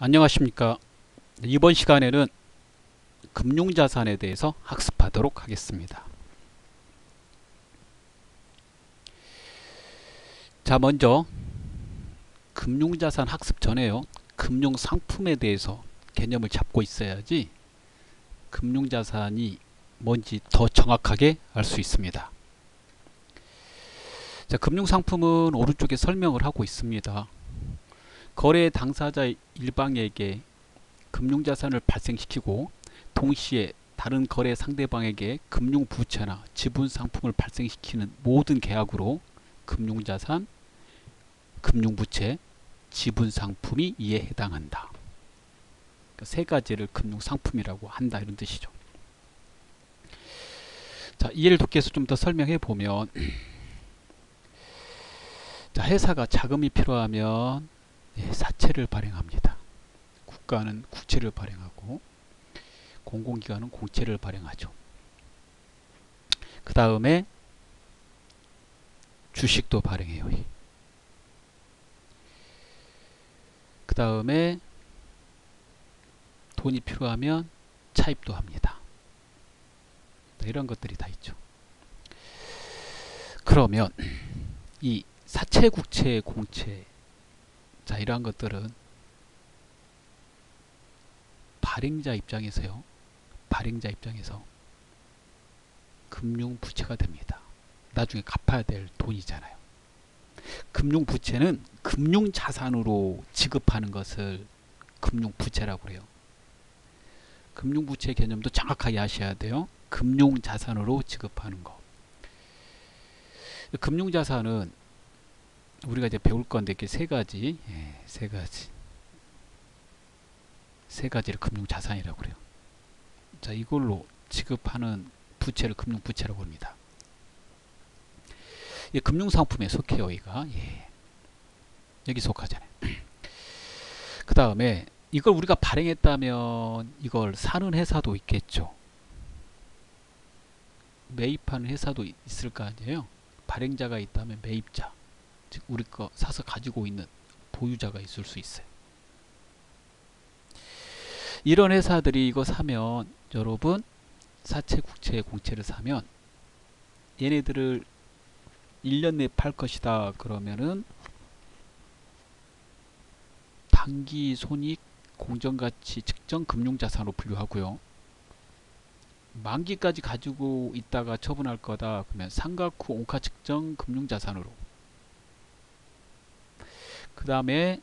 안녕하십니까. 이번 시간에는 금융자산에 대해서 학습하도록 하겠습니다. 자, 먼저 금융자산 학습 전에요, 금융상품에 대해서 개념을 잡고 있어야지 금융자산이 뭔지 더 정확하게 알 수 있습니다. 자, 금융상품은 오른쪽에 설명을 하고 있습니다. 거래 당사자 일방에게 금융자산을 발생시키고 동시에 다른 거래 상대방에게 금융부채나 지분상품을 발생시키는 모든 계약으로 금융자산, 금융부채, 지분상품이 이에 해당한다. 그러니까 세 가지를 금융상품이라고 한다, 이런 뜻이죠. 자, 이해를 돕기 위해서 좀 더 설명해 보면, 자, 회사가 자금이 필요하면 사채를 발행합니다. 국가는 국채를 발행하고 공공기관은 공채를 발행하죠. 그 다음에 주식도 발행해요. 그 다음에 돈이 필요하면 차입도 합니다. 이런 것들이 다 있죠. 그러면 이 사채, 국채, 공채, 자, 이러한 것들은 발행자 입장에서요, 발행자 입장에서 금융부채가 됩니다. 나중에 갚아야 될 돈이잖아요. 금융부채는 금융자산으로 지급하는 것을 금융부채라고 해요. 금융부채 개념도 정확하게 아셔야 돼요. 금융자산으로 지급하는 거. 금융자산은 우리가 이제 배울 건데, 이렇게 세 가지, 세 가지를 금융자산이라고 그래요. 자, 이걸로 지급하는 부채를 금융부채라고 합니다. 예, 금융상품에 속해요, 이가. 예, 여기 속하잖아요. 그 다음에 이걸 우리가 발행했다면 이걸 사는 회사도 있겠죠. 매입하는 회사도 있을 거 아니에요. 발행자가 있다면 매입자, 즉 우리 거 사서 가지고 있는 보유자가 있을 수 있어요. 이런 회사들이 이거 사면, 여러분 사채, 국채, 공채를 사면 얘네들을 1년 내에 팔 것이다 그러면은 당기 손익 공정가치 측정 금융자산으로 분류하고요, 만기까지 가지고 있다가 처분할 거다 그러면 상각 후 온가 측정 금융자산으로, 그 다음에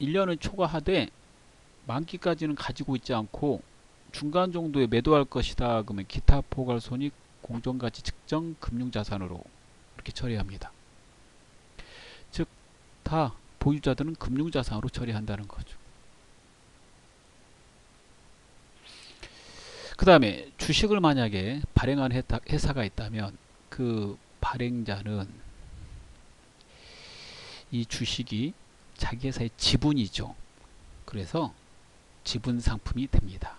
1년을 초과하되 만기까지는 가지고 있지 않고 중간 정도에 매도할 것이다 그러면 기타 포괄 손익 공정가치 측정 금융자산으로 이렇게 처리합니다. 즉 다 보유자들은 금융자산으로 처리한다는 거죠. 그 다음에 주식을 만약에 발행한 회사가 있다면 그 발행자는 이 주식이 자기 회사의 지분이죠. 그래서 지분상품이 됩니다.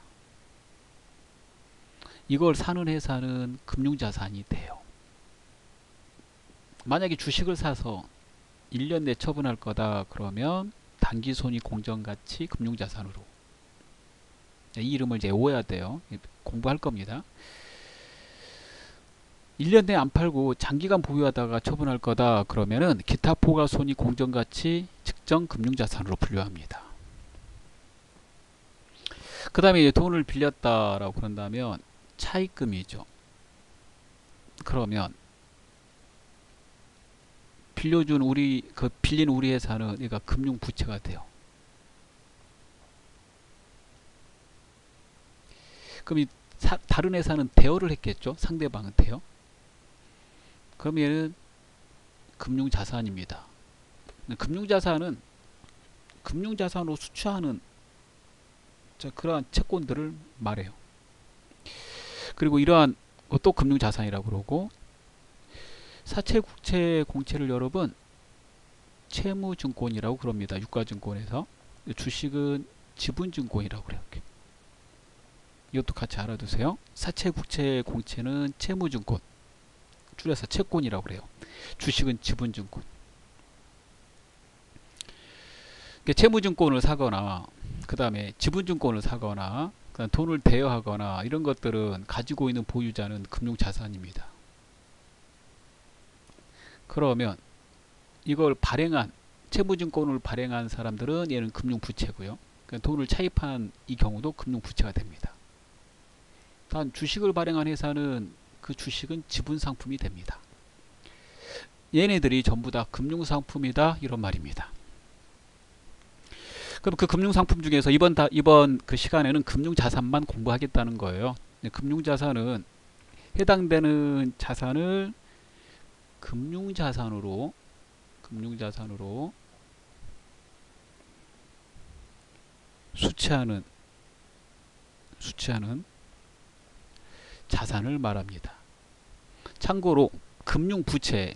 이걸 사는 회사는 금융자산이 돼요. 만약에 주식을 사서 1년 내에 처분할 거다 그러면 당기손익 공정가치 금융자산으로, 이 이름을 이제 외워야 돼요. 공부할 겁니다. 1년 내에 안 팔고 장기간 보유하다가 처분할 거다 그러면은 기타 포괄 손익 공정가치 측정 금융자산으로 분류합니다. 그 다음에 돈을 빌렸다라고 그런다면 차입금이죠. 그러면 빌려준 우리, 그 빌린 우리 회사는 얘가 금융부채가 돼요. 그럼 이 다른 회사는 대여를 했겠죠. 상대방은 대여. 그럼 얘는 금융자산입니다. 금융자산은 금융자산으로 수취하는, 자, 그러한 채권들을 말해요. 그리고 이러한 것도 금융자산이라고 그러고, 사채, 국채, 공채를 여러분 채무증권이라고 그럽니다. 유가증권에서. 주식은 지분증권이라고 그래요. 이것도 같이 알아두세요. 사채, 국채, 공채는 채무증권, 줄여서 채권이라고 그래요. 주식은 지분증권. 채무증권을 사거나 그 다음에 지분증권을 사거나 그다음 돈을 대여하거나 이런 것들은 가지고 있는 보유자는 금융자산입니다. 그러면 이걸 발행한 채무증권을 발행한 사람들은 얘는 금융부채고요. 돈을 차입한 이 경우도 금융부채가 됩니다. 단 주식을 발행한 회사는 그 주식은 지분상품이 됩니다. 얘네들이 전부 다 금융상품이다 이런 말입니다. 그럼 그 금융상품 중에서 이번 그 시간에는 금융자산만 공부하겠다는 거예요. 금융자산은 해당되는 자산을 금융자산으로 수취하는 자산을 말합니다. 참고로 금융부채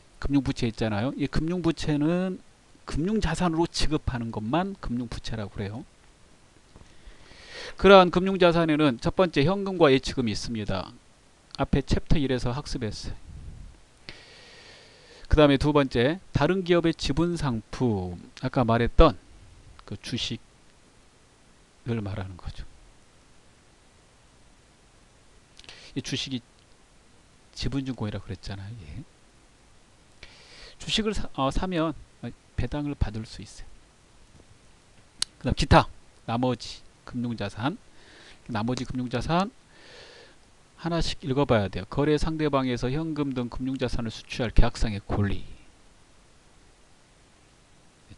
있잖아요. 이 금융부채는 금융자산으로 지급하는 것만 금융부채라고 그래요. 그러한 금융자산에는 첫 번째 현금과 예치금이 있습니다. 앞에 챕터 1에서 학습했어요. 그 다음에 두 번째 다른 기업의 지분상품, 아까 말했던 그 주식을 말하는 거죠. 이 주식이 지분증권이라고 그랬잖아요. 예. 주식을 사면 배당을 받을 수 있어요. 그 다음 기타 나머지 금융자산 하나씩 읽어봐야 돼요. 거래 상대방에서 현금 등 금융자산을 수취할 계약상의 권리,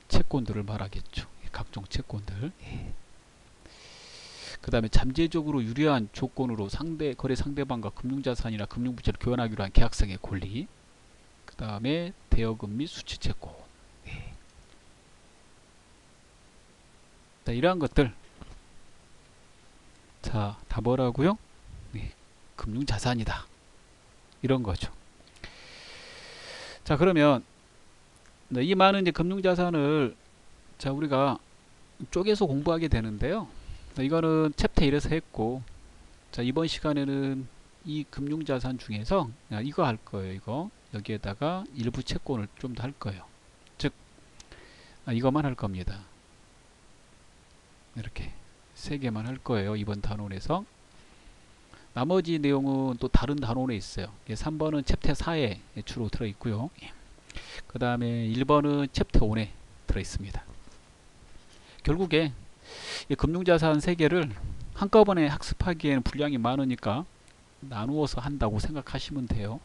채권들을 말하겠죠. 각종 채권들. 예. 그 다음에 잠재적으로 유리한 조건으로 거래 상대방과 금융자산이나 금융부채를 교환하기로 한 계약상의 권리, 그 다음에 대여금 및 수취채권. 네. 자, 이러한 것들. 자, 다 뭐라고요? 네. 금융자산이다. 이런 거죠. 자, 그러면 이 많은 이제 금융자산을 자 우리가 쪼개서 공부하게 되는데요. 이거는 챕터 1에서 했고, 자 이번 시간에는 이 금융자산 중에서 이거 할 거예요. 이거 여기에다가 일부 채권을 좀 더 할 거예요. 즉 이것만 할 겁니다. 이렇게 세 개만 할 거예요. 이번 단원에서. 나머지 내용은 또 다른 단원에 있어요. 3번은 챕터 4에 주로 들어 있고요. 그 다음에 1번은 챕터 5에 들어 있습니다. 결국에 이 금융자산 3개를 한꺼번에 학습하기에는 분량이 많으니까 나누어서 한다고 생각하시면 돼요.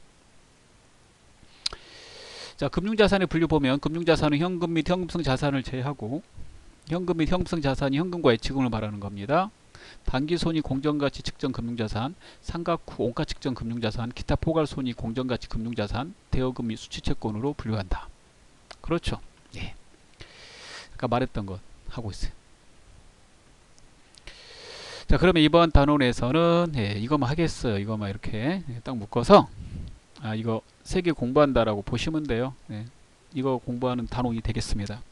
자, 금융자산의 분류 보면 금융자산은 현금 및 현금성 자산을 제외하고 현금 및 현금성 자산이 현금과 예치금을 말하는 겁니다. 단기손익 공정가치 측정 금융자산, 상각후 온가측정 금융자산, 기타 포괄손익 공정가치 금융자산, 대여금 및 수취채권으로 분류한다. 그렇죠. 예. 아까 말했던 것 하고 있어요. 자, 그러면 이번 단원에서는 예, 이거만 하겠어요. 이거만 이렇게 딱 묶어서 이거 세 개 공부한다라고 보시면 돼요. 예, 이거 공부하는 단원이 되겠습니다.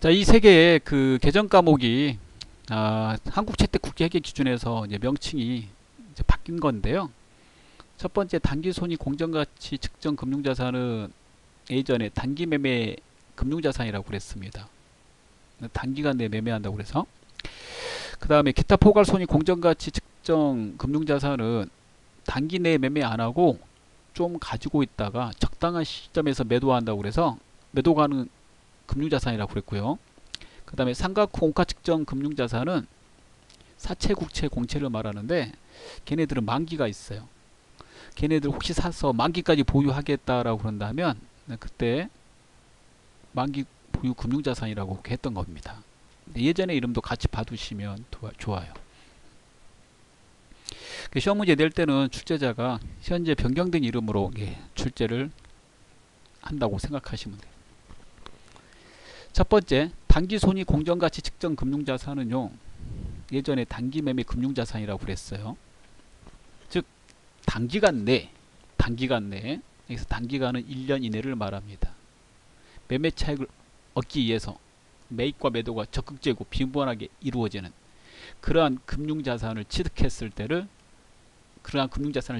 자, 이 세 개의 그 개정 과목이 한국채택국제회계기준에서 이제 명칭이 이제 바뀐 건데요. 첫 번째 단기손익 공정가치 측정 금융자산은 예전에 단기매매 금융자산이라고 그랬습니다. 단기간 내에 매매한다고 그래서. 그 다음에 기타 포괄손익 공정가치 측정 금융자산은 단기 내에 매매 안하고 좀 가지고 있다가 적당한 시점에서 매도한다고 그래서 매도가는 금융자산이라고 그랬고요. 그 다음에 상각후 온가 측정 금융자산은 사채, 국채, 공채를 말하는데 걔네들은 만기가 있어요. 걔네들 혹시 사서 만기까지 보유하겠다라고 그런다면 그때 만기 보유 금융자산이라고 했던 겁니다. 예전에 이름도 같이 봐두시면 좋아요. 시험 문제 낼 때는 출제자가 현재 변경된 이름으로 출제를 한다고 생각하시면 돼요. 첫 번째 단기손익 공정가치 측정 금융자산은요, 예전에 단기매매 금융자산이라고 그랬어요. 즉 단기간 내 여기서 단기간은 1년 이내를 말합니다. 매매 차익을 얻기 위해서 매입과 매도가 적극적이고 빈번하게 이루어지는 그러한 금융자산을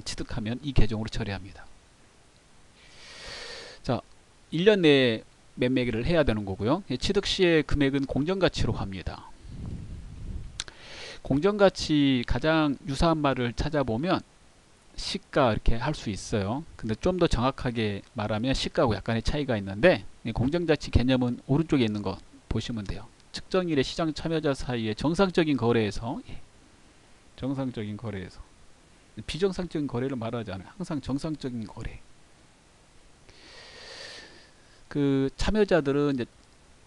취득하면 이 계정으로 처리합니다. 자, 1년 내에 매매를 해야 되는 거고요. 취득시의 금액은 공정가치로 합니다. 공정가치 가장 유사한 말을 찾아보면 시가 이렇게 할 수 있어요. 근데 좀 더 정확하게 말하면 시가하고 약간의 차이가 있는데, 공정가치 개념은 오른쪽에 있는 거 보시면 돼요. 측정일의 시장 참여자 사이의 정상적인 거래에서 비정상적인 거래를 말하지 않아요. 항상 정상적인 거래. 그 참여자들은 이제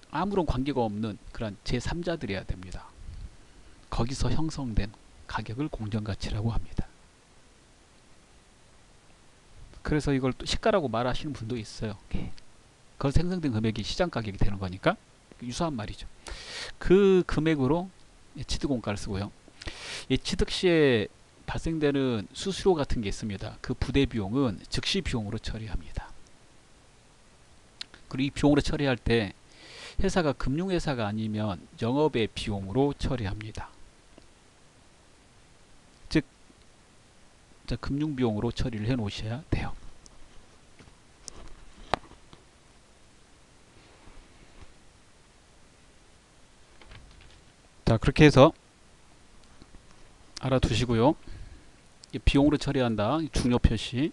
아무런 관계가 없는 그런 제3자들이어야 됩니다. 거기서 형성된 가격을 공정가치라고 합니다. 그래서 이걸 또 시가라고 말하시는 분도 있어요. 그걸 생성된 금액이 시장가격이 되는 거니까 유사한 말이죠. 그 금액으로 취득원가를 쓰고요. 취득시에 발생되는 수수료 같은 게 있습니다. 그 부대비용은 즉시비용으로 처리합니다. 그리고 이 비용으로 처리할 때 회사가 금융회사가 아니면 영업의 비용으로 처리합니다. 즉 금융비용으로 처리를 해 놓으셔야 돼요. 자, 그렇게 해서 알아두시고요. 비용으로 처리한다, 중요 표시.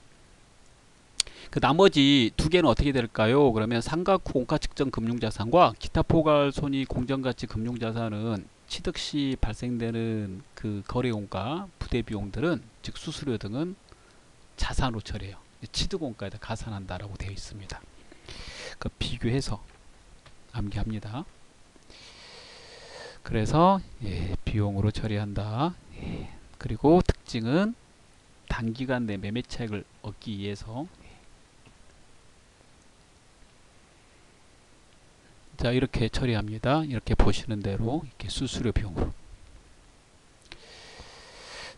그 나머지 두 개는 어떻게 될까요? 그러면 상각 후 공가 측정 금융자산과 기타 포괄 손익 공정가치 금융자산은 취득 시 발생되는 그 거래원가, 부대비용들은 즉 수수료 등은 자산으로 처리해요. 취득원가에다 가산한다라고 되어 있습니다. 그 비교해서 암기합니다. 그래서 비용으로 처리한다. 그리고 특징은 단기간 내 매매 차익을 얻기 위해서. 자, 이렇게 처리합니다. 이렇게 보시는 대로 이렇게 수수료 비용으로.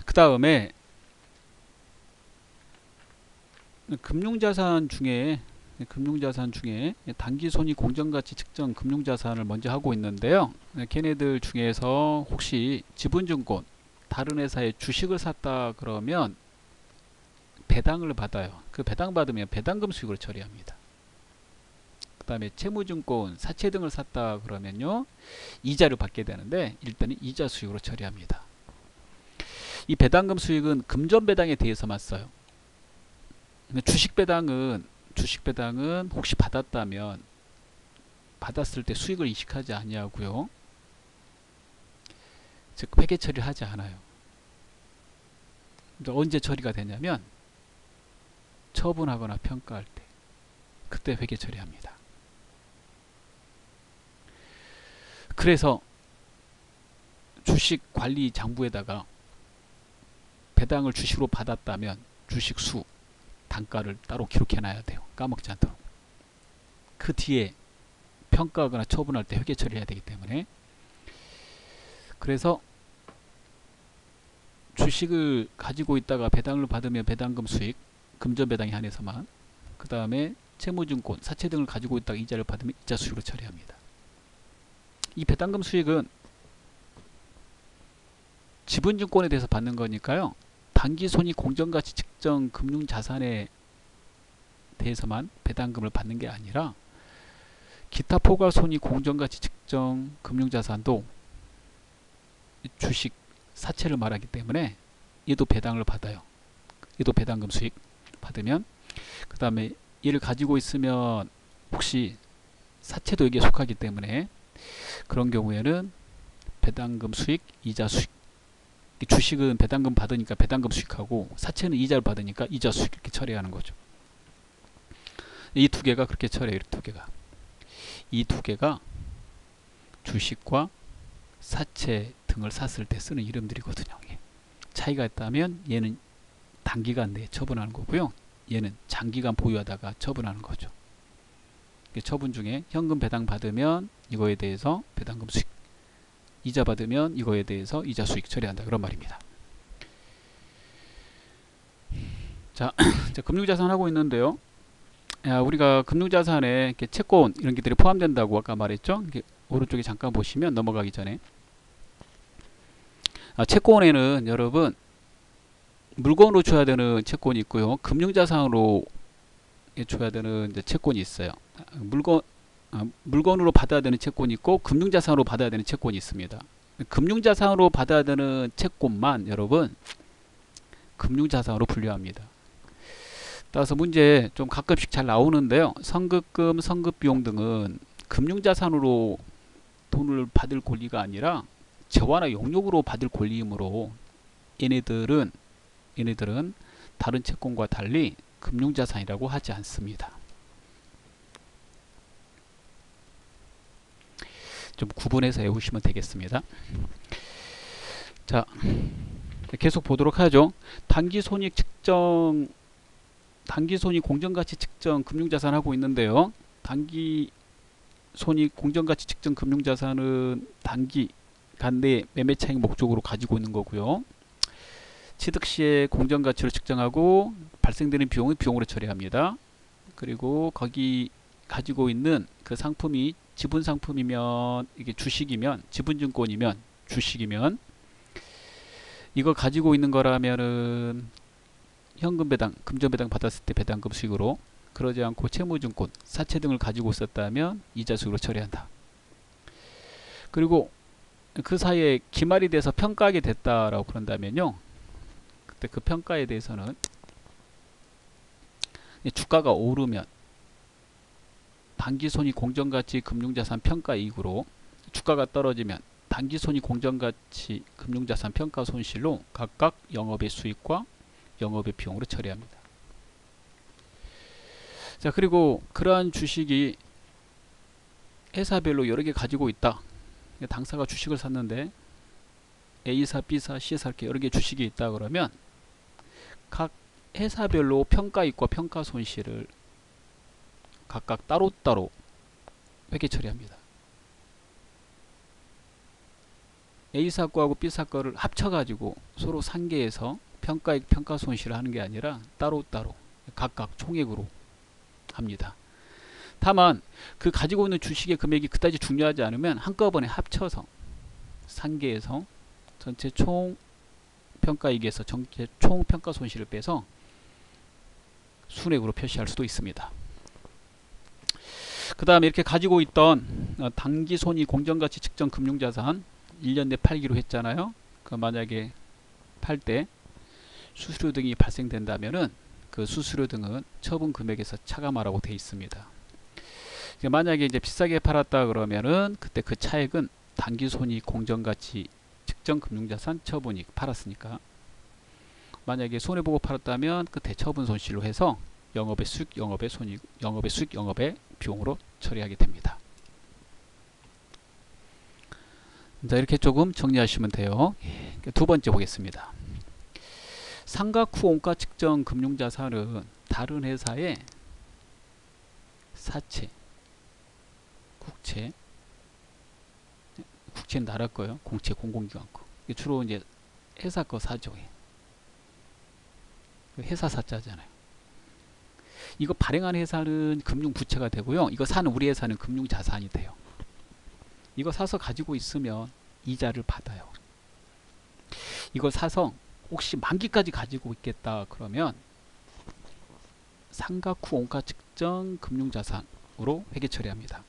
그 다음에 금융자산 중에 단기손익 공정가치 측정 금융자산을 먼저 하고 있는데요. 걔네들 중에서 혹시 지분증권 다른 회사의 주식을 샀다 그러면 배당을 받아요. 그 배당 받으면 배당금 수익으로 처리합니다. 그 다음에 채무증권, 사채 등을 샀다 그러면요, 이자를 받게 되는데 일단은 이자 수익으로 처리합니다. 이 배당금 수익은 금전 배당에 대해서만 써요. 근데 주식 배당은 혹시 받았다면 받았을 때 수익을 인식하지 아니하고요, 즉 회계 처리를 하지 않아요. 언제 처리가 되냐면 처분하거나 평가할 때, 그때 회계 처리합니다. 그래서 주식관리장부에다가 배당을 주식으로 받았다면 주식수, 단가를 따로 기록해놔야 돼요. 까먹지 않도록. 그 뒤에 평가하거나 처분할 때 회계 처리해야 되기 때문에. 그래서 주식을 가지고 있다가 배당을 받으면 배당금 수익, 금전배당에 한해서만. 그 다음에 채무증권, 사채 등을 가지고 있다가 이자를 받으면 이자 수익으로 처리합니다. 이 배당금 수익은 지분증권에 대해서 받는 거니까요, 단기손익 공정가치 측정 금융자산에 대해서만 배당금을 받는 게 아니라 기타 포괄손익 공정가치 측정 금융자산도 주식, 사채를 말하기 때문에 얘도 배당을 받아요. 얘도 배당금 수익 받으면, 그 다음에 얘를 가지고 있으면 혹시 사채도 여기에 속하기 때문에 그런 경우에는 배당금 수익, 이자 수익. 주식은 배당금 받으니까 배당금 수익하고 사채는 이자를 받으니까 이자 수익, 이렇게 처리하는 거죠. 이 두 개가 그렇게 처리해요. 이 두 개가 주식과 사채 등을 샀을 때 쓰는 이름들이거든요. 차이가 있다면 얘는 단기간 내에 처분하는 거고요, 얘는 장기간 보유하다가 처분하는 거죠. 처분 중에 현금 배당 받으면 이거에 대해서 배당금 수익, 이자 받으면 이거에 대해서 이자 수익 처리한다, 그런 말입니다. 자, 금융자산 하고 있는데요. 우리가 금융자산에 이렇게 채권 이런 것들이 포함된다고 아까 말했죠. 오른쪽에 잠깐 보시면, 넘어가기 전에, 채권에는 여러분 물건으로 줘야 되는 채권이 있고요, 금융자산으로 줘야 되는 채권이 있어요. 물건 물건으로 받아야 되는 채권이 있고 금융자산으로 받아야 되는 채권이 있습니다. 금융자산으로 받아야 되는 채권만 여러분 금융자산으로 분류합니다. 따라서 문제 좀 가끔씩 잘 나오는데요. 선급금, 선급비용 등은 금융자산으로 돈을 받을 권리가 아니라 재화나 용역으로 받을 권리이므로 얘네들은 다른 채권과 달리 금융자산이라고 하지 않습니다. 좀 구분해서 외우시면 되겠습니다. 자, 계속 보도록 하죠. 단기손익 측정, 단기손익 공정가치 측정 금융자산 하고 있는데요. 단기손익 공정가치 측정 금융자산은 단기 간내 매매차익 목적으로 가지고 있는 거고요. 취득시에 공정가치로 측정하고 발생되는 비용은 비용으로 처리합니다. 그리고 거기 가지고 있는 그 상품이 지분상품이면 이게 주식이면 지분증권이면 주식이면 이걸 가지고 있는 거라면은 현금배당 금전배당 받았을 때 배당금 수익으로, 그러지 않고 채무증권 사채 등을 가지고 있었다면 이자 수익으로 처리한다. 그리고 그 사이에 기말이 돼서 평가하게 됐다라고 그런다면요, 그때 그 평가에 대해서는 주가가 오르면 단기손익 공정가치 금융자산 평가 이익으로, 주가가 떨어지면 단기손익 공정가치 금융자산 평가 손실로 각각 영업의 수익과 영업의 비용으로 처리합니다. 자, 그리고 그러한 주식이 회사별로 여러 개 가지고 있다. 당사가 주식을 샀는데 A사, B사, C사 이렇게 여러 개 주식이 있다 그러면 각 회사별로 평가이익과 평가 손실을 각각 따로따로 회계 처리합니다. A사과하고 B사과를 합쳐가지고 서로 상계해서 평가익 평가 손실을 하는 게 아니라 따로따로 각각 총액으로 합니다. 다만 그 가지고 있는 주식의 금액이 그다지 중요하지 않으면 한꺼번에 합쳐서 상계해서 전체 총 평가이익에서 전체 총 평가 손실을 빼서 순액으로 표시할 수도 있습니다. 그 다음에 이렇게 가지고 있던 단기손익 공정가치 측정 금융자산 1년 내 팔기로 했잖아요. 그 만약에 팔 때 수수료 등이 발생된다면은 그 수수료 등은 처분 금액에서 차감하라고 되어 있습니다. 만약에 이제 비싸게 팔았다 그러면은 그때 그 차액은 단기손익 공정가치 측정 금융자산 처분익 팔았으니까, 만약에 손해보고 팔았다면 그때 처분 손실로 해서 영업의 수익, 영업의 손익, 영업의 수익, 영업의 비용으로 처리하게 됩니다. 자, 이렇게 조금 정리하시면 돼요. 두 번째 보겠습니다. 상각후 원가 측정 금융자산은 다른 회사의 사채, 국채, 국채는 나라 거예요. 공채, 공공기관 거. 주로 이제 회사 거 사죠. 회사 사자잖아요. 이거 발행한 회사는 금융부채가 되고요. 이거 사는 우리 회사는 금융자산이 돼요. 이거 사서 가지고 있으면 이자를 받아요. 이걸 사서 혹시 만기까지 가지고 있겠다 그러면 상각후 원가 측정 금융자산으로 회계 처리합니다.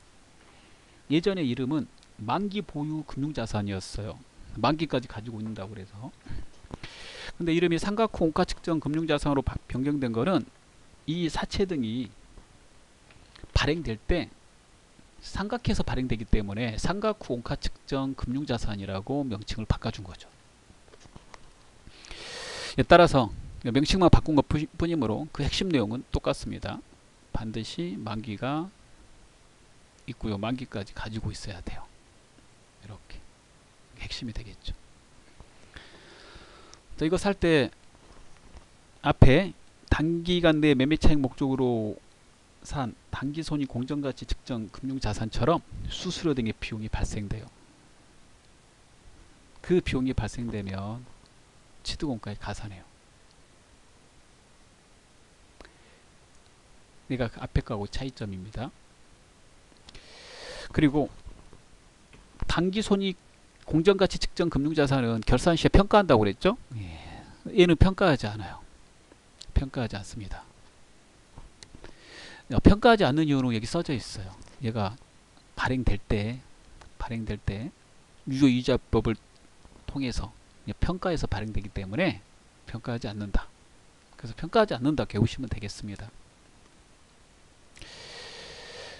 예전에 이름은 만기 보유 금융자산이었어요. 만기까지 가지고 있는다고 그래서. 근데 이름이 상각후 원가 측정 금융자산으로 변경된 거는 이 사채 등이 발행될 때 상각해서 발행되기 때문에 상각후 원가 측정 금융자산이라고 명칭을 바꿔준 거죠. 따라서 명칭만 바꾼 것 뿐이므로 그 핵심 내용은 똑같습니다. 반드시 만기가 있고요. 만기까지 가지고 있어야 돼요. 이렇게 핵심이 되겠죠. 또 이거 살 때 앞에 단기간 내 매매차익 목적으로 산 단기손익 공정가치 측정 금융자산처럼 수수료 등의 비용이 발생돼요. 그 비용이 발생되면 취득원가에 가산해요. 그러니까 그 앞에 거하고 차이점입니다. 그리고 단기손익 공정가치 측정 금융자산은 결산시에 평가한다고 그랬죠? 얘는 평가하지 않아요. 평가하지 않습니다. 평가하지 않는 이유는 여기 써져 있어요. 얘가 발행될 때 유효이자법을 통해서 평가해서 발행되기 때문에 평가하지 않는다. 그래서 평가하지 않는다 외우시면 되겠습니다.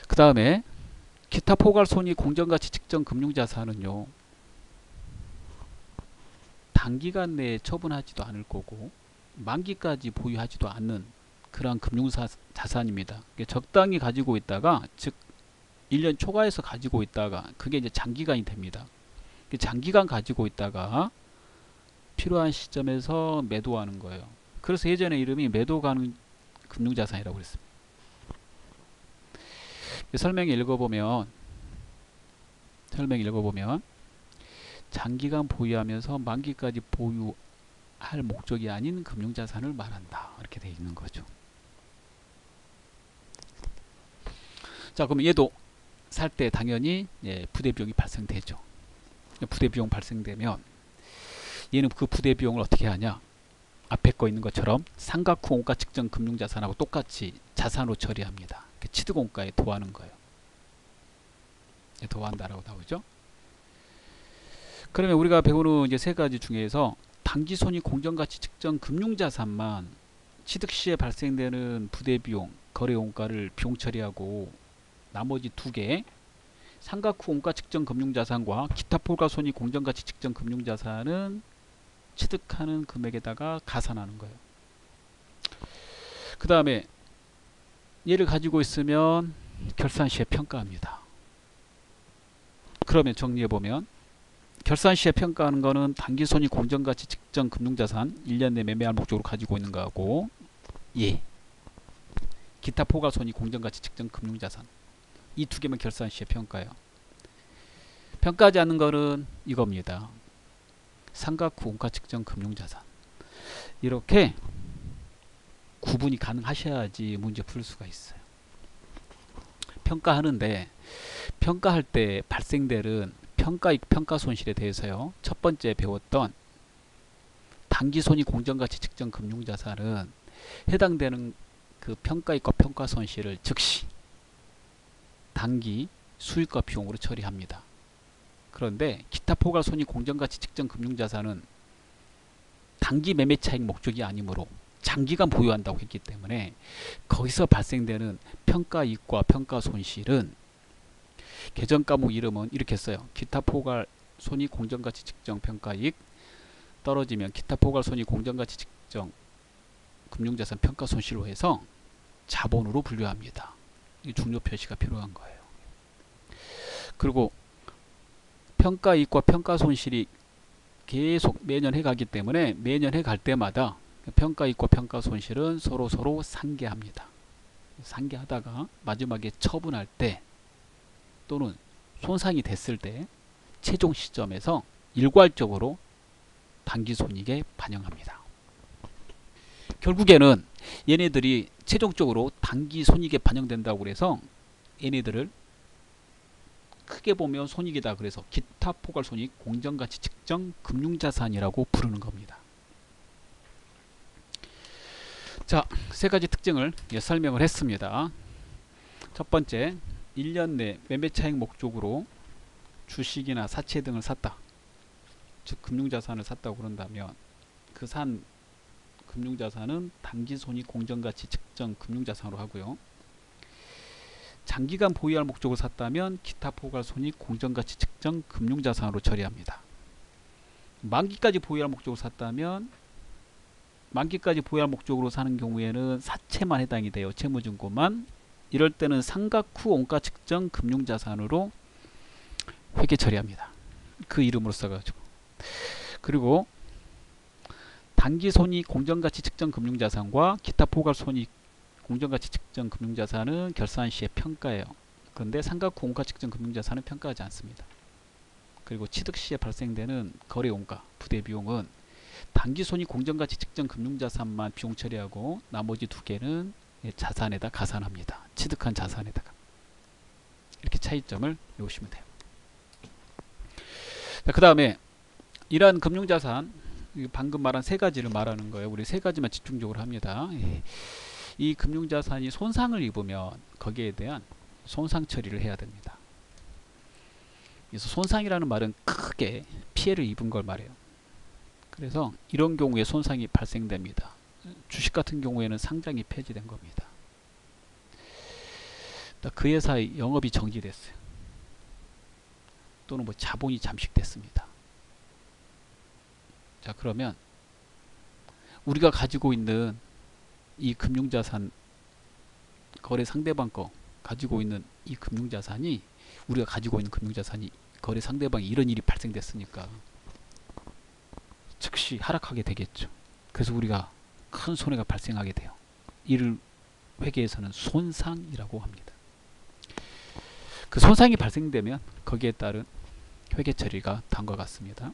그 다음에 기타 포괄손익 공정가치 측정 금융자산은요, 단기간 내에 처분하지도 않을 거고 만기까지 보유하지도 않는 그러한 금융자산입니다. 적당히 가지고 있다가, 즉 1년 초과해서 가지고 있다가 그게 이제 장기간이 됩니다. 장기간 가지고 있다가 필요한 시점에서 매도하는 거예요. 그래서 예전에 이름이 매도가능 금융자산이라고 그랬습니다. 설명 읽어보면 장기간 보유하면서 만기까지 보유할 목적이 아닌 금융자산을 말한다. 이렇게 되어 있는 거죠. 자, 그럼 얘도 살 때 당연히 부대비용이 발생되죠. 부대비용 발생되면 얘는 그 부대비용을 어떻게 하냐, 앞에 거 있는 것처럼 상각후 원가 측정 금융자산하고 똑같이 자산으로 처리합니다. 취득원가에 도하는 거예요. 도한다라고 나오죠. 그러면 우리가 배우는 이제 세 가지 중에서 당기손익 공정가치 측정 금융자산만 취득시에 발생되는 부대비용, 거래원가를 비용 처리하고, 나머지 두 개 상각후 원가 측정 금융자산과 기타 포괄손익 공정가치 측정 금융자산은 취득하는 금액에다가 가산하는 거예요. 그 다음에 얘를 가지고 있으면 결산시에 평가합니다. 그러면 정리해보면 결산시에 평가하는 거는 단기손익 공정가치 측정 금융자산 1년 내 매매할 목적으로 가지고 있는 거하고, 예, 기타 포괄손익 공정가치 측정 금융자산 이 두 개만 결산시에 평가해요. 평가하지 않는 거는 이겁니다. 상각후 원가 측정 금융자산. 이렇게 구분이 가능하셔야지 문제 풀 수가 있어요. 평가하는데, 평가할 때 발생되는 평가익 평가 손실에 대해서요, 첫 번째 배웠던 당기손익 공정가치 측정 금융자산은 해당되는 그 평가익과 평가 손실을 즉시 단기 수익과 비용으로 처리합니다. 그런데 기타 포괄손익 공정가치 측정 금융자산은 단기 매매차익 목적이 아니므로 장기간 보유한다고 했기 때문에 거기서 발생되는 평가이익과 평가손실은 개정 과목 이름은 이렇게 써요. 기타 포괄손익 공정가치 측정 평가이익, 떨어지면 기타 포괄손익 공정가치 측정 금융자산 평가손실로 해서 자본으로 분류합니다. 이 중요 표시가 필요한 거예요. 그리고 평가이익과 평가손실이 계속 매년 해가기 때문에 매년 해갈 때마다 평가이익과 평가손실은 서로 상계합니다. 상계하다가 마지막에 처분할 때 또는 손상이 됐을 때 최종 시점에서 일괄적으로 당기손익에 반영합니다. 결국에는 얘네들이 최종적으로 당기손익에 반영된다고 그래서 얘네들을 크게 보면 손익이다. 그래서 기타 포괄손익 공정가치 측정 금융자산이라고 부르는 겁니다. 자, 세 가지 특징을 설명을 했습니다. 첫 번째, 1년 내 매매차익 목적으로 주식이나 사채 등을 샀다. 즉 금융자산을 샀다고 그런다면 그 산 금융자산은 당기손익 공정가치 측정 금융자산으로 하고요. 장기간 보유할 목적으로 샀다면 기타 포괄손익 공정가치 측정 금융자산으로 처리합니다. 만기까지 보유할 목적으로 샀다면 만기까지 보유할 목적으로 사는 경우에는 사채만 해당이 돼요. 채무증권만. 이럴 때는 상각후 원가 측정 금융자산으로 회계 처리합니다. 그 이름으로 써가지고. 그리고 단기손익 공정가치 측정 금융자산과 기타 포괄손익 공정가치 측정 금융자산은 결산시에 평가해요. 그런데 상각후 원가 측정 금융자산은 평가하지 않습니다. 그리고 취득시에 발생되는 거래원가 부대비용은 단기손익 공정가치 측정 금융자산만 비용 처리하고 나머지 두 개는 자산에다 가산합니다. 취득한 자산에다가. 이렇게 차이점을 외우시면 돼요. 그 다음에 이러한 금융자산, 방금 말한 세 가지를 말하는 거예요. 우리 세 가지만 집중적으로 합니다. 이 금융자산이 손상을 입으면 거기에 대한 손상 처리를 해야 됩니다. 그래서 손상이라는 말은 크게 피해를 입은 걸 말해요. 그래서 이런 경우에 손상이 발생됩니다. 주식 같은 경우에는 상장이 폐지된 겁니다. 그 회사의 영업이 정지됐어요. 또는 뭐 자본이 잠식됐습니다. 자, 그러면 우리가 가지고 있는 이 금융자산, 거래 상대방 거 가지고 있는 이 금융자산이, 우리가 가지고 있는 금융자산이 거래 상대방이 이런 일이 발생됐으니까 즉시 하락하게 되겠죠. 그래서 우리가 큰 손해가 발생하게 돼요. 이를 회계에서는 손상이라고 합니다. 그 손상이 발생되면 거기에 따른 회계 처리가 다음과 같습니다.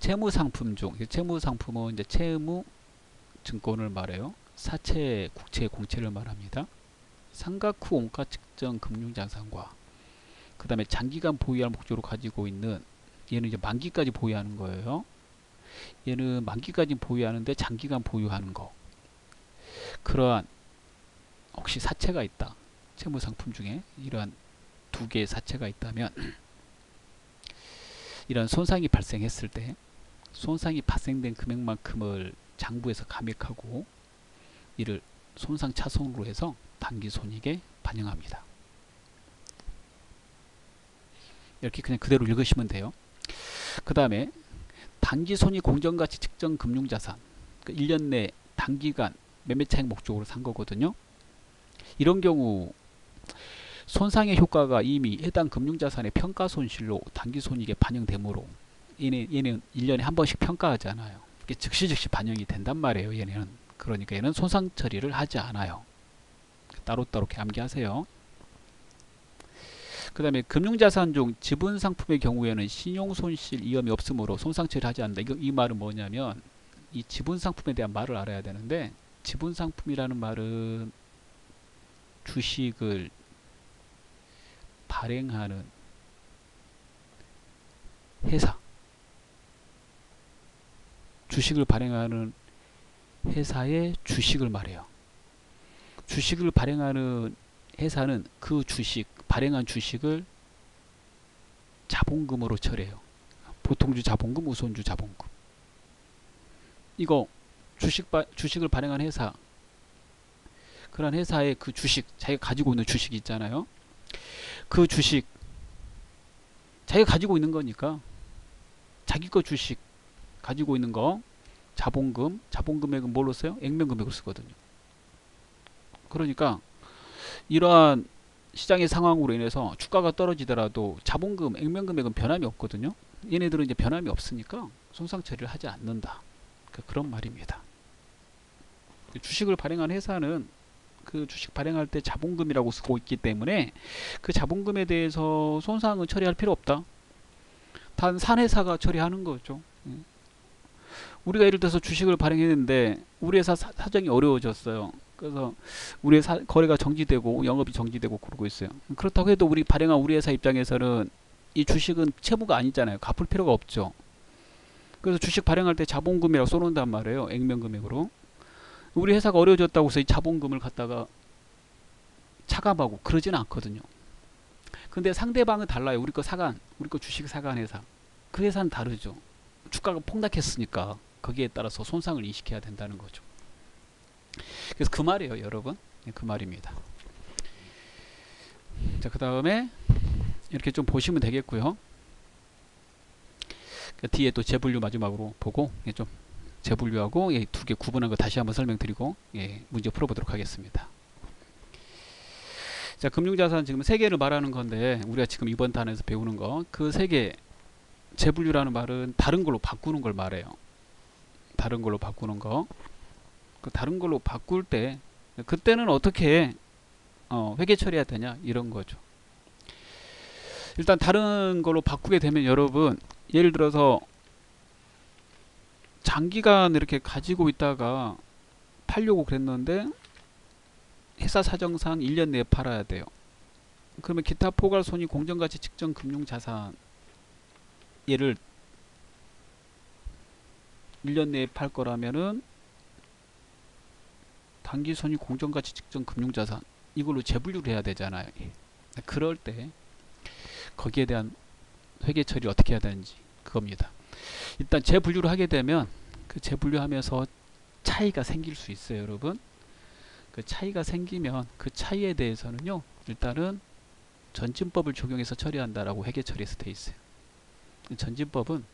채무상품 중, 채무상품은 이제 채무증권을 말해요. 사채, 국채, 공채를 말합니다. 상각 후 원가 측정 금융자산과, 그 다음에 장기간 보유할 목적으로 가지고 있는, 얘는 이제 만기까지 보유하는 거예요. 얘는 만기까지 보유하는데 장기간 보유하는 거. 그러한, 혹시 사채가 있다, 채무상품 중에 이러한 두 개의 사채가 있다면, 이런 손상이 발생했을 때 손상이 발생된 금액만큼을 장부에서 감액하고 이를 손상차손으로 해서 당기손익에 반영합니다. 이렇게 그냥 그대로 읽으시면 돼요. 그 다음에 당기손익 공정가치 측정 금융자산, 그러니까 1년 내 단기간 매매차익 목적으로 산 거거든요. 이런 경우 손상의 효과가 이미 해당 금융자산의 평가손실로 당기손익에 반영되므로, 얘는 1년에 한 번씩 평가하잖아요. 즉시 반영이 된단 말이에요. 얘는, 그러니까 얘는 손상 처리를 하지 않아요. 따로따로 암기하세요. 그 다음에 금융자산 중 지분상품의 경우에는 신용손실 위험이 없으므로 손상 처리를 하지 않는다. 이 말은 뭐냐면, 이 지분상품에 대한 말을 알아야 되는데, 지분상품이라는 말은 주식을 발행하는 회사, 주식을 발행하는 회사의 주식을 말해요. 주식을 발행하는 회사는 그 주식, 발행한 주식을 자본금으로 처리해요. 보통주 자본금, 우선주 자본금. 이거 주식을 발행한 회사, 그런 회사의 그 주식, 자기가 가지고 있는 주식이 있잖아요. 그 주식, 자기가 가지고 있는 거니까 자기 거 주식 가지고 있는 거 자본금, 자본금액은 뭘로 써요? 액면금액으로 쓰거든요. 그러니까 이러한 시장의 상황으로 인해서 주가가 떨어지더라도 자본금, 액면금액은 변함이 없거든요. 얘네들은 이제 변함이 없으니까 손상처리를 하지 않는다. 그런 말입니다. 주식을 발행한 회사는 그 주식 발행할 때 자본금이라고 쓰고 있기 때문에 그 자본금에 대해서 손상을 처리할 필요 없다. 단 산 회사가 처리하는 거죠. 우리가 예를 들어서 주식을 발행했는데 우리 회사 사정이 어려워졌어요. 그래서 우리 회사 거래가 정지되고 영업이 정지되고 그러고 있어요. 그렇다고 해도 우리 발행한 우리 회사 입장에서는 이 주식은 채무가 아니잖아요. 갚을 필요가 없죠. 그래서 주식 발행할 때 자본금이라고 써놓는단 말이에요. 액면금액으로. 우리 회사가 어려워졌다고 해서 이 자본금을 갖다가 차감하고 그러지는 않거든요. 근데 상대방은 달라요. 우리 거 사간, 우리 거 주식 사간 회사. 그 회사는 다르죠. 주가가 폭락했으니까 거기에 따라서 손상을 인식해야 된다는 거죠. 그래서 그 말이에요, 여러분. 그 말입니다. 자, 그 다음에 이렇게 좀 보시면 되겠고요. 그 뒤에 또 재분류 마지막으로 보고, 좀 재분류하고 두 개 구분한 거 다시 한번 설명드리고 문제 풀어보도록 하겠습니다. 자, 금융자산 지금 세 개를 말하는 건데, 우리가 지금 이번 단에서 배우는 거, 그 세 개 재분류라는 말은 다른 걸로 바꾸는 걸 말해요. 다른 걸로 바꾸는 거. 그 다른 걸로 바꿀 때, 그때는 어떻게 회계 처리해야 되냐, 이런 거죠. 일단 다른 걸로 바꾸게 되면, 여러분 예를 들어서 장기간 이렇게 가지고 있다가 팔려고 그랬는데 회사 사정상 1년 내에 팔아야 돼요. 그러면 기타 포괄손익 공정가치 측정 금융자산, 얘를 1년 내에 팔 거라면은 당기손익 공정가치 측정 금융자산, 이걸로 재분류를 해야 되잖아요. 그럴 때 거기에 대한 회계 처리를 어떻게 해야 되는지 그겁니다. 일단 재분류를 하게 되면 그 재분류하면서 차이가 생길 수 있어요, 여러분. 그 차이가 생기면 그 차이에 대해서는요, 일단은 전진법을 적용해서 처리한다라고 회계 처리에서 돼 있어요. 전진법은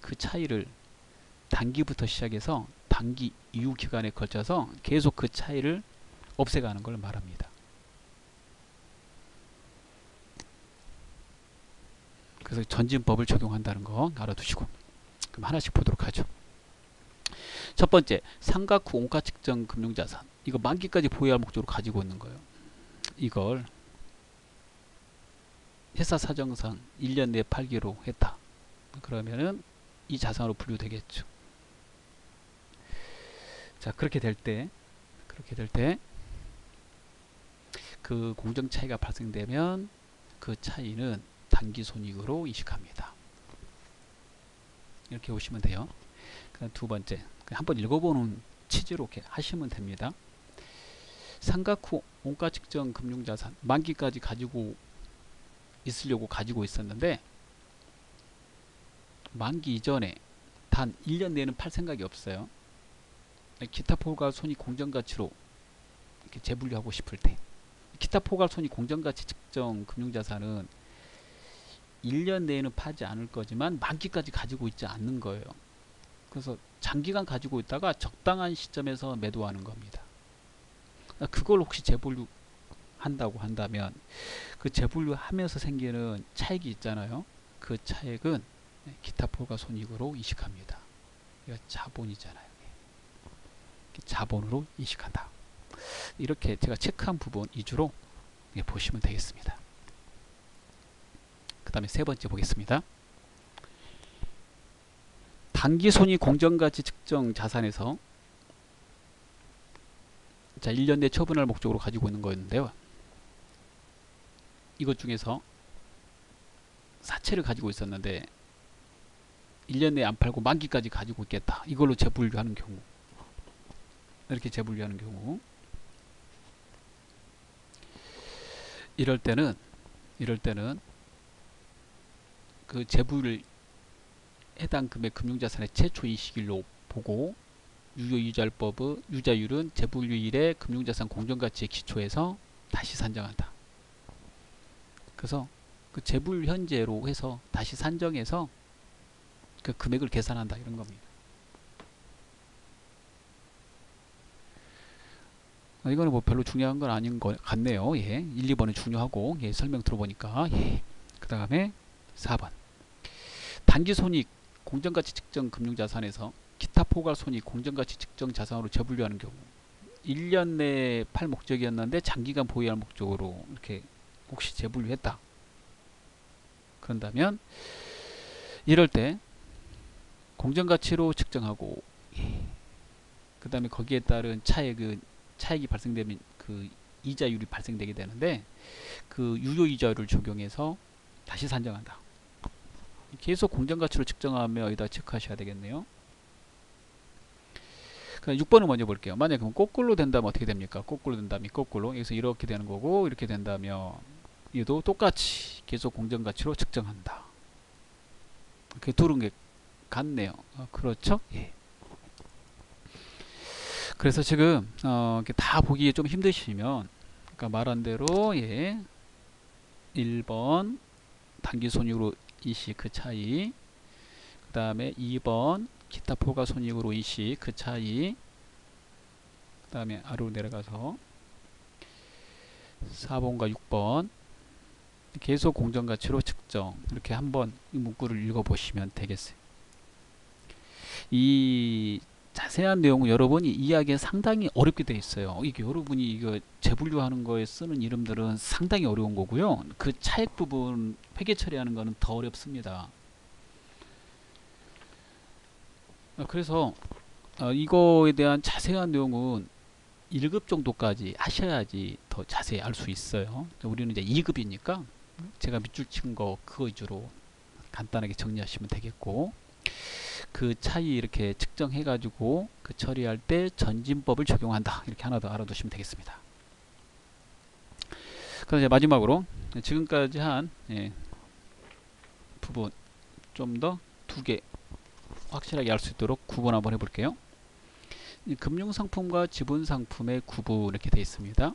그 차이를 단기부터 시작해서 단기 이후 기간에 걸쳐서 계속 그 차이를 없애가는 걸 말합니다. 그래서 전진법을 적용한다는 거 알아두시고, 그럼 하나씩 보도록 하죠. 첫 번째, 상각 후 온가 측정 금융자산. 이거 만기까지 보유할 목적으로 가지고 있는 거예요. 이걸 회사 사정상 1년 내에 팔기로 했다. 그러면은 이 자산으로 분류되겠죠. 자, 그렇게 될 때 그 공정 차이가 발생되면 그 차이는 단기 손익으로 인식합니다. 이렇게 보시면 돼요. 그다음 두 번째, 한번 읽어보는 취지로 이렇게 하시면 됩니다. 상각 후 온가 측정 금융자산, 만기까지 가지고 있으려고 가지고 있었는데 만기 이전에 단 1년 내에는 팔 생각이 없어요. 기타 포괄 손익 공정가치로 이렇게 재분류하고 싶을 때, 기타 포괄 손익 공정가치 측정 금융자산은 1년 내에는 파지 않을 거지만 만기까지 가지고 있지 않는 거예요. 그래서 장기간 가지고 있다가 적당한 시점에서 매도하는 겁니다. 그걸 혹시 재분류 한다고 한다면 그 재분류하면서 생기는 차익이 있잖아요. 그 차익은 기타 포괄 손익으로 인식합니다. 이거 자본이잖아요. 자본으로 인식한다. 이렇게 제가 체크한 부분 위주로 보시면 되겠습니다. 그 다음에 세 번째 보겠습니다. 단기 손익 공정가치 측정 자산에서, 자, 1년 내 처분할 목적으로 가지고 있는 거였는데요. 이것 중에서 사채를 가지고 있었는데 1년 내에 안 팔고 만기까지 가지고 있겠다. 이걸로 재분류하는 경우, 이렇게 재분류하는 경우, 이럴 때는 그 재분류를 해당 금액 금융자산의 최초 인식일로 보고, 유효유찰법의 유자율은 재분류일의 금융자산 공정가치에 기초해서 다시 산정한다. 그래서 그 재분류 현재로 해서 다시 산정해서 그 금액을 계산한다, 이런 겁니다. 이거는 뭐 별로 중요한 건 아닌 것 같네요. 예, 1, 2번은 중요하고, 예, 설명 들어보니까. 예. 그 다음에 4번. 단기 손익 공정가치 측정 금융자산에서 기타 포괄 손익 공정가치 측정 자산으로 재분류하는 경우, 1년 내에 팔 목적이었는데 장기간 보유할 목적으로 이렇게 혹시 재분류했다. 그런다면 이럴 때 공정가치로 측정하고, 예, 그 다음에 거기에 따른 차익이 발생되면 그 이자율이 발생되게 되는데 그 유효 이자율을 적용해서 다시 산정한다. 계속 공정가치로 측정하며 여기다 체크하셔야 되겠네요. 그럼 6번을 먼저 볼게요. 만약에 그럼 거꾸로 된다면 어떻게 됩니까? 거꾸로 된다면 거꾸로, 여기서 이렇게 되는 거고, 이렇게 된다면 얘도 똑같이 계속 공정가치로 측정한다. 이렇게 두른 게 같네요. 그렇죠? 예. 그래서 지금 이렇게 다 보기에 좀 힘드시면, 그러니까 말한 대로, 예, 1번 단기 손익으로 인식 그 차이, 그 다음에 2번 기타 포괄 손익으로 인식 그 차이, 그 다음에 아래로 내려가서 4번과 6번 계속 공정가치로 측정, 이렇게 한번 이 문구를 읽어보시면 되겠어요. 이 자세한 내용은 여러분이 이해하기에 상당히 어렵게 돼 있어요. 이게 여러분이 이거 재분류하는 거에 쓰는 이름들은 상당히 어려운 거고요. 그 차액 부분 회계 처리하는 거는 더 어렵습니다. 그래서 이거에 대한 자세한 내용은 1급 정도까지 하셔야지 더 자세히 알 수 있어요. 우리는 이제 2급이니까 제가 밑줄 친 거 그거 위주로 간단하게 정리하시면 되겠고, 그 차이 이렇게 측정해 가지고 그 처리할 때 전진법을 적용한다, 이렇게 하나 더 알아두시면 되겠습니다. 그럼 이제 마지막으로 지금까지 한 좀 더 두 개 확실하게 알 수 있도록 구분 한번 해볼게요. 금융상품과 지분상품의 구분 이렇게 되어 있습니다.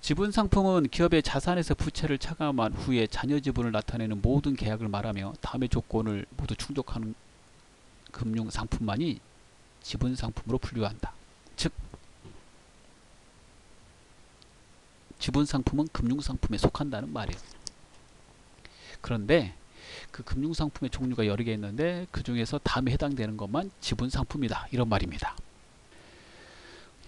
지분상품은 기업의 자산에서 부채를 차감한 후에 잔여지분을 나타내는 모든 계약을 말하며 다음의 조건을 모두 충족하는 금융상품만이 지분상품으로 분류한다. 즉 지분상품은 금융상품에 속한다는 말이에요. 그런데 그 금융상품의 종류가 여러 개 있는데 그 중에서 다음에 해당되는 것만 지분상품이다, 이런 말입니다.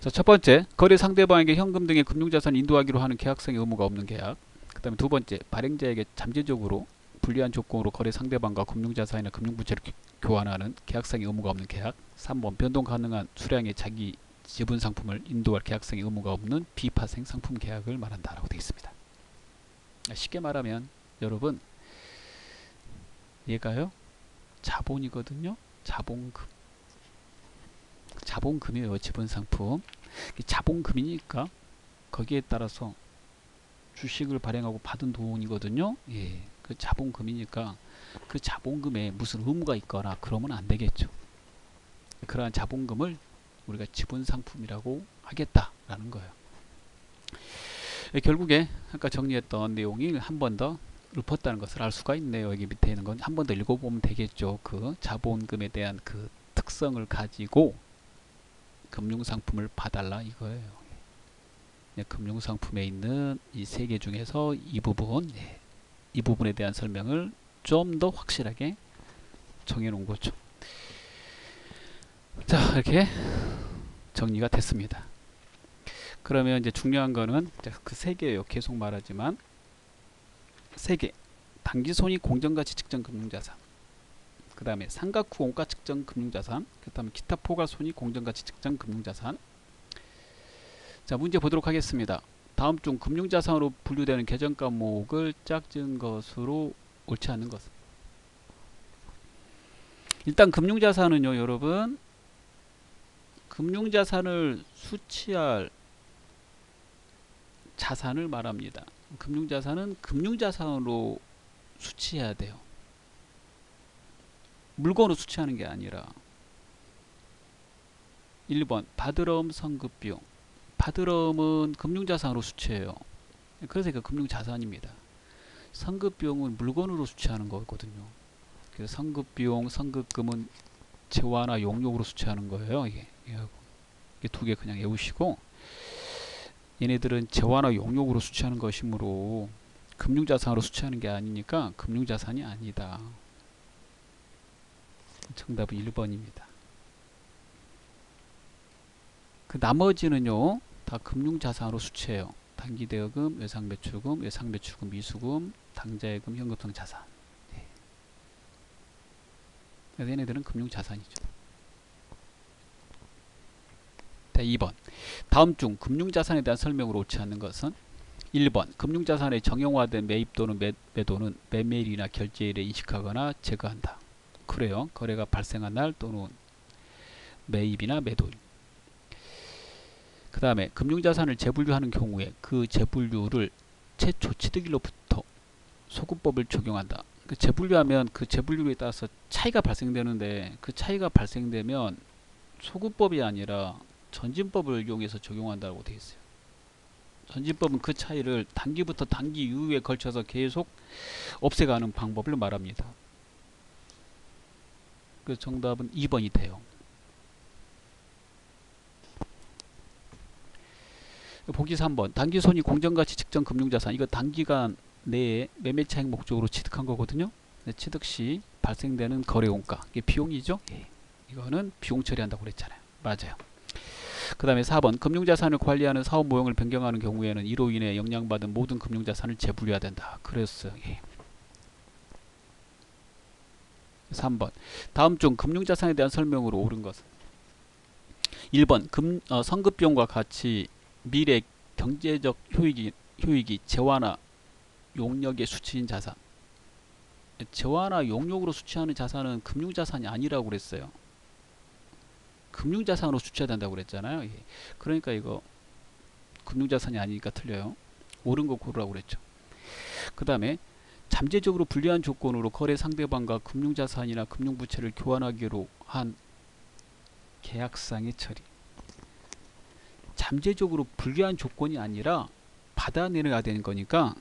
자, 첫 번째, 거래 상대방에게 현금 등의 금융자산을 인도하기로 하는 계약상의 의무가 없는 계약. 그 다음에 두 번째, 발행자에게 잠재적으로 불리한 조건으로 거래 상대방과 금융자산이나 금융부채를 교환하는 계약상의 의무가 없는 계약. 3번, 변동 가능한 수량의 자기 지분 상품을 인도할 계약상의 의무가 없는 비파생 상품 계약을 말한다 라고 되어 있습니다. 쉽게 말하면 여러분, 얘가요 자본이거든요. 자본금, 자본금이에요. 지분상품 자본금이니까 거기에 따라서 주식을 발행하고 받은 돈이거든요. 예, 그 자본금이니까 그 자본금에 무슨 의무가 있거나 그러면 안 되겠죠. 그러한 자본금을 우리가 지분상품이라고 하겠다라는 거예요. 결국에 아까 정리했던 내용이 한 번 더 읊었다는 것을 알 수가 있네요. 여기 밑에 있는 건 한 번 더 읽어보면 되겠죠. 그 자본금에 대한 그 특성을 가지고 금융상품을 봐달라 이거예요. 금융상품에 있는 이 세 개 중에서 이 부분, 이 부분에 대한 설명을 좀 더 확실하게 정해놓은 거죠. 자, 이렇게 정리가 됐습니다. 그러면 이제 중요한 거는 그 세 개예요. 계속 말하지만 세 개, 단기손익 공정가치 측정 금융자산, 그 다음에 상각후 원가 측정 금융자산, 그 다음에 기타 포괄손익 공정가치 측정 금융자산. 자, 문제 보도록 하겠습니다. 다음 중 금융자산으로 분류되는 계정 과목을 짝지은 것으로 옳지 않은 것은, 일단 금융자산은요 여러분, 금융자산을 수취할 자산을 말합니다. 금융자산은 금융자산으로 수취해야 돼요. 물건으로 수취하는 게 아니라. 1번 바드럼 성급비용. 바드럼은 금융자산으로 수취해요. 그래서 이게 금융자산입니다. 성급비용은 물건으로 수취하는 거거든요. 그래서 성급비용, 성급금은 재화나 용역으로 수취하는 거예요. 이게 두 개 그냥 외우시고, 얘네들은 재화나 용역으로 수취하는 것이므로 금융자산으로 수취하는 게 아니니까 금융자산이 아니다. 정답은 1번입니다. 그 나머지는요 다 금융자산으로 수취해요. 단기대여금, 외상매출금, 외상매출금 미수금, 당좌예금, 현금성 자산. 그래서 얘네들은 금융자산이죠. 자, 2번 다음 중 금융자산에 대한 설명으로 옳지 않는 것은, 1번 금융자산의 정형화된 매입 또는 매도는 매매일이나 결제일에 인식하거나 제거한다. 그래요. 거래가 발생한 날 또는 매입이나 매도일. 그 다음에 금융자산을 재분류하는 경우에 그 재분류를 최초 취득일로부터 소급법을 적용한다. 그 재분류하면 그 재분류에 따라서 차이가 발생되는데, 그 차이가 발생되면 소급법이 아니라 전진법을 이용해서 적용한다고 되어 있어요. 전진법은 그 차이를 단기부터 단기 이후에 걸쳐서 계속 없애가는 방법을 말합니다. 그 정답은 2번이 돼요. 보기 3번 단기손익 공정가치 측정 금융자산. 이거 단기간 내에 매매차익 목적으로 취득한 거거든요. 취득시 발생되는 거래원가, 이게 비용이죠. 예. 이거는 비용 처리한다고 그랬잖아요. 맞아요. 그 다음에 4번 금융자산을 관리하는 사업 모형을 변경하는 경우에는 이로 인해 영향받은 모든 금융자산을 재분류해야 된다. 그랬어요. 예. 3번 다음 중 금융자산에 대한 설명으로 옳은 것은, 1번 성급비용과 같이 미래 경제적 효익이 재화나 용역의 수취인 자산. 재화나 용역으로 수취하는 자산은 금융자산이 아니라고 그랬어요. 금융자산으로 수취해야 된다고 그랬잖아요. 예. 그러니까 이거 금융자산이 아니니까 틀려요. 옳은 거 고르라고 그랬죠. 그 다음에 잠재적으로 불리한 조건으로 거래 상대방과 금융자산이나 금융부채를 교환하기로 한 계약상의 처리. 잠재적으로 불리한 조건이 아니라 받아내야 되는 거니까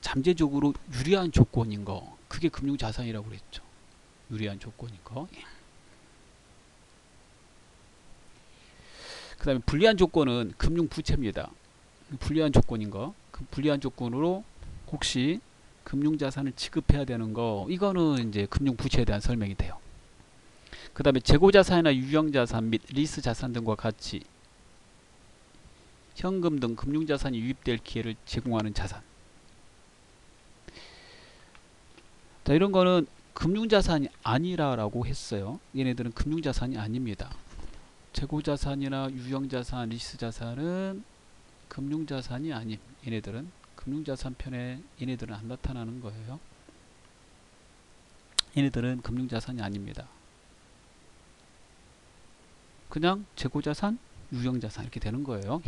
잠재적으로 유리한 조건인 거, 그게 금융자산이라고 그랬죠. 유리한 조건인 거. 그 다음에 불리한 조건은 금융부채입니다. 불리한 조건인 거, 그 불리한 조건으로 혹시 금융자산을 지급해야 되는 거, 이거는 이제 금융부채에 대한 설명이 돼요. 그 다음에 재고자산이나 유형자산 및 리스자산 등과 같이 현금 등 금융자산이 유입될 기회를 제공하는 자산. 자, 이런 거는 금융자산이 아니라고 했어요. 얘네들은 금융자산이 아닙니다. 재고자산이나 유형자산, 리스자산은 금융자산이 아님. 얘네들은 금융자산 편에 얘네들은 안 나타나는 거예요. 얘네들은 금융자산이 아닙니다. 그냥 재고자산, 유형자산 이렇게 되는 거예요.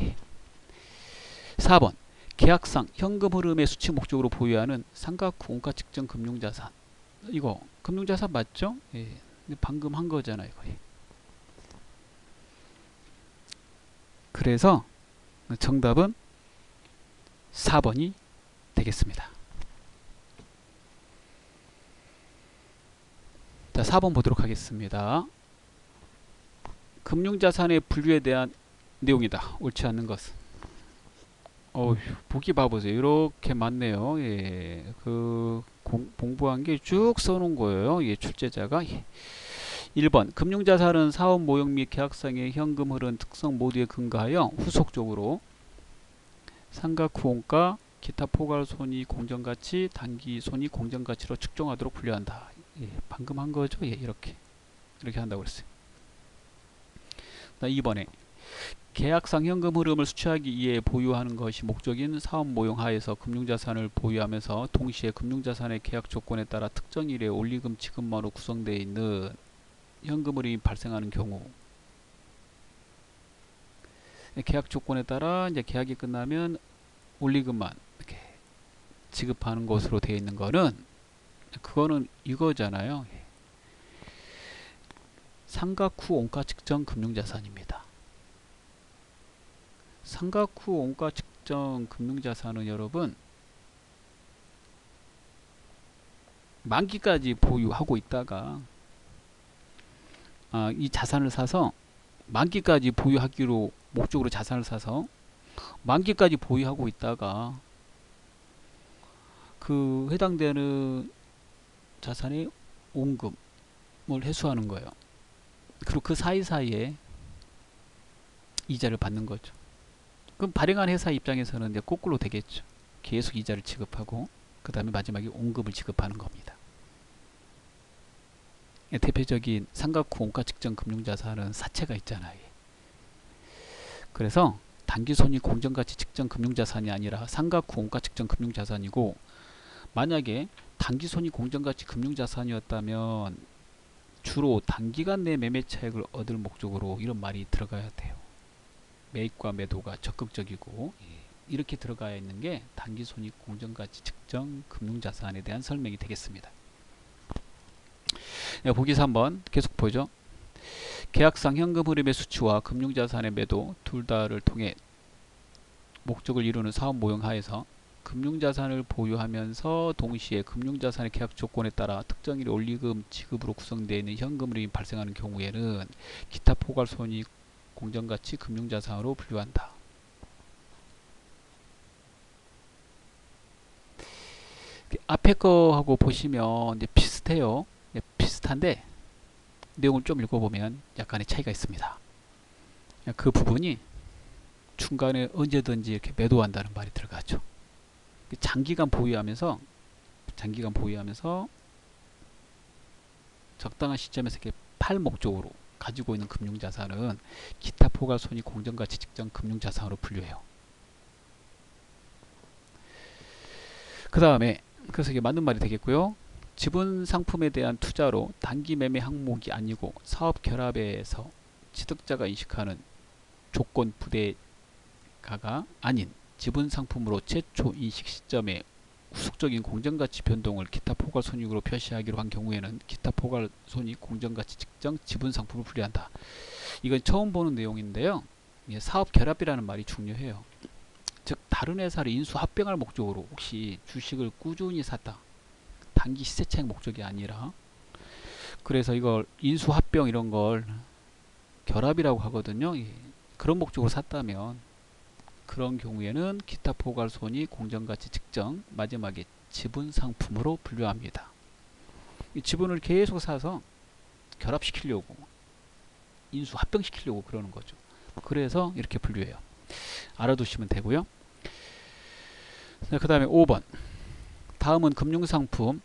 4번, 계약상 현금 흐름의 수취 목적으로 보유하는 상각 후 원가 측정 금융자산. 이거 금융자산 맞죠? 예. 근데 방금 한 거잖아요, 이거. 예. 그래서 정답은 4번이 되겠습니다. 자, 4번 보도록 하겠습니다. 금융자산의 분류에 대한 내용이다. 옳지 않는 것은. 어휴, 보기 봐보세요. 이렇게 많네요. 예, 그 공부한 게 쭉 써놓은 거예요. 예, 출제자가. 예. 1번, 금융자산은 사업 모형 및 계약상의 현금 흐름 특성 모두에 근거하여 후속적으로 상각 후 원가, 기타 포괄손익, 공정가치, 단기손익, 공정가치로 측정하도록 분류한다. 예, 방금 한 거죠. 예, 이렇게 한다고 그랬어요. 2번에 계약상 현금 흐름을 수취하기 위해 보유하는 것이 목적인 사업 모형 하에서 금융자산을 보유하면서 동시에 금융자산의 계약 조건에 따라 특정일에 올리금 지급만으로 구성되어 있는 현금 흐름이 발생하는 경우, 계약 조건에 따라 이제 계약이 끝나면 올리금만 이렇게 지급하는 것으로 되어 있는 거는, 그거는 이거잖아요. 상각 후 원가 측정 금융자산입니다. 상각 후 원가 측정 금융자산은 여러분 만기까지 보유하고 있다가 이 자산을 사서 만기까지 보유하기로 목적으로 자산을 사서 만기까지 보유하고 있다가 그 해당되는 자산의 원금을 회수하는 거예요. 그리고 그 사이사이에 이자를 받는 거죠. 그럼 발행한 회사 입장에서는 이제 거꾸로 되겠죠. 계속 이자를 지급하고 그 다음에 마지막에 원금을 지급하는 겁니다. 대표적인 상각 후 원가 측정 금융자산은 사채가 있잖아요. 그래서 단기손익 공정가치 측정 금융자산이 아니라 상각 후 원가 측정 금융자산이고, 만약에 단기손익 공정가치 금융자산이었다면 주로 단기간 내 매매 차익을 얻을 목적으로 이런 말이 들어가야 돼요. 매입과 매도가 적극적이고, 이렇게 들어가야 있는 게 단기손익 공정가치 측정 금융자산에 대한 설명이 되겠습니다. 보기 3번 계속 보죠. 계약상 현금 흐름의 수취와 금융자산의 매도 둘 다를 통해 목적을 이루는 사업 모형 하에서 금융자산을 보유하면서 동시에 금융자산의 계약 조건에 따라 특정일의 올리금 지급으로 구성되어 있는 현금 흐름이 발생하는 경우에는 기타 포괄손익 공정가치 금융자산으로 분류한다. 앞에 거하고 보시면 이제 비슷해요. 비슷한데 내용을 좀 읽어보면 약간의 차이가 있습니다. 그 부분이 중간에 언제든지 이렇게 매도한다는 말이 들어가죠. 장기간 보유하면서 적당한 시점에서 이렇게 팔 목적으로 가지고 있는 금융자산은 기타 포괄손익 공정가치 측정 금융자산으로 분류해요. 그 다음에 그래서 이게 맞는 말이 되겠고요. 지분 상품에 대한 투자로 단기 매매 항목이 아니고 사업 결합에서 취득자가 인식하는 조건 부대가가 아닌 지분 상품으로 최초 인식 시점에 구속적인 공정가치 변동을 기타 포괄손익으로 표시하기로 한 경우에는 기타 포괄손익 공정가치 측정 지분상품을 분리한다. 이건 처음 보는 내용인데요. 사업결합이라는 말이 중요해요. 즉 다른 회사를 인수합병할 목적으로 혹시 주식을 꾸준히 샀다. 단기 시세차익 목적이 아니라. 그래서 이걸 인수합병 이런 걸 결합이라고 하거든요. 그런 목적으로 샀다면 그런 경우에는 기타 포괄손익 공정가치 측정 마지막에 지분상품으로 분류합니다. 이 지분을 계속 사서 결합시키려고 인수합병시키려고 그러는 거죠. 그래서 이렇게 분류해요. 알아두시면 되고요. 그 다음에 5번, 다음은 금융상품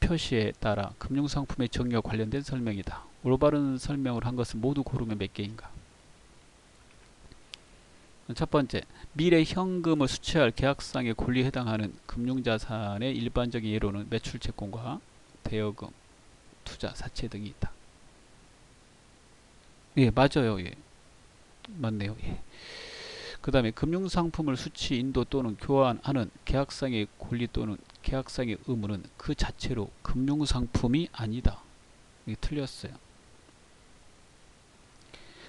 표시에 따라 금융상품의 정의와 관련된 설명이다. 올바른 설명을 한 것은 모두 고르면 몇 개인가? 첫 번째, 미래 현금을 수취할 계약상의 권리에 해당하는 금융자산의 일반적인 예로는 매출채권과 대여금, 투자, 사채 등이 있다. 예, 맞아요. 예, 맞네요. 예. 그 다음에 금융상품을 수취, 인도 또는 교환하는 계약상의 권리 또는 계약상의 의무는 그 자체로 금융상품이 아니다. 이게 틀렸어요.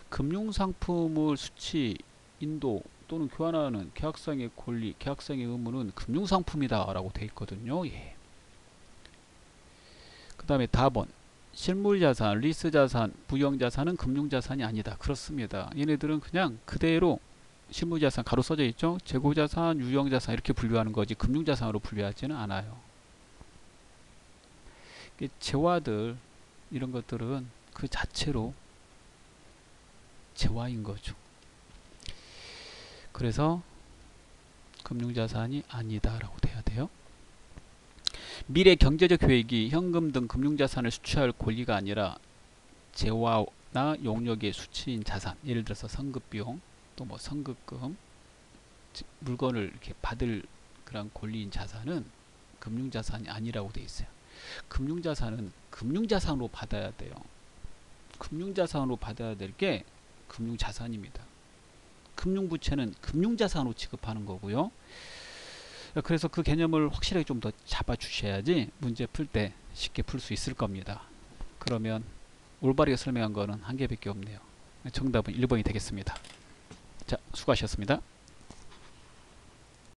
금융상품을 수취, 인도 또는 교환하는 계약상의 권리, 계약상의 의무는 금융상품이다 라고 되어 있거든요. 예. 그 다음에 4번, 실물자산, 리스자산, 부형자산은 금융자산이 아니다. 그렇습니다. 얘네들은 그냥 그대로 실물자산 가로 써져 있죠. 재고자산, 유형자산 이렇게 분류하는 거지 금융자산으로 분류하지는 않아요. 재화들 이런 것들은 그 자체로 재화인 거죠. 그래서 금융자산이 아니다 라고 돼야 돼요. 미래 경제적 효익이 현금 등 금융자산을 수취할 권리가 아니라 재화나 용역의 수취인 자산, 예를 들어서 선급비용 또 뭐 선급금, 물건을 이렇게 받을 그런 권리인 자산은 금융자산이 아니라고 돼 있어요. 금융자산은 금융자산으로 받아야 돼요. 금융자산으로 받아야 될 게 금융자산입니다. 금융부채는 금융자산으로 취급하는 거고요. 그래서 그 개념을 확실하게 좀 더 잡아 주셔야지 문제 풀 때 쉽게 풀 수 있을 겁니다. 그러면 올바르게 설명한 거는 한 개밖에 없네요. 정답은 1번이 되겠습니다. 자, 수고하셨습니다.